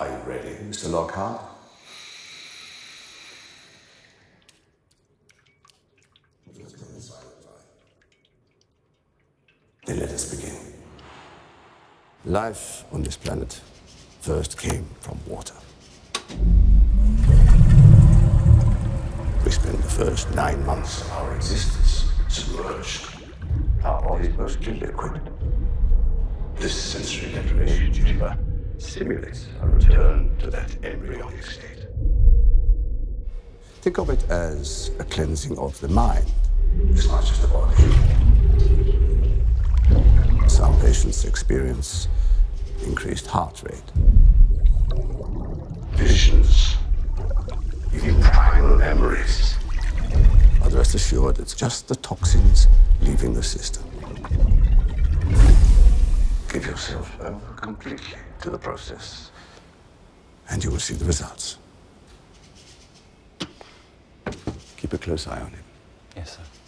Are you ready, Mr. Lockhart? Then let us begin. Life on this planet first came from water. We spent the first 9 months of our existence submerged, our bodies mostly liquid. This sensory deprivation chamber simulates a return to that embryonic state. Think of it as a cleansing of the mind as much as the body. Some patients experience increased heart rate, visions, even primal memories. But rest assured, it's just the toxins leaving the system. Give yourself over completely to the process, and you will see the results. Keep a close eye on him. Yes, sir.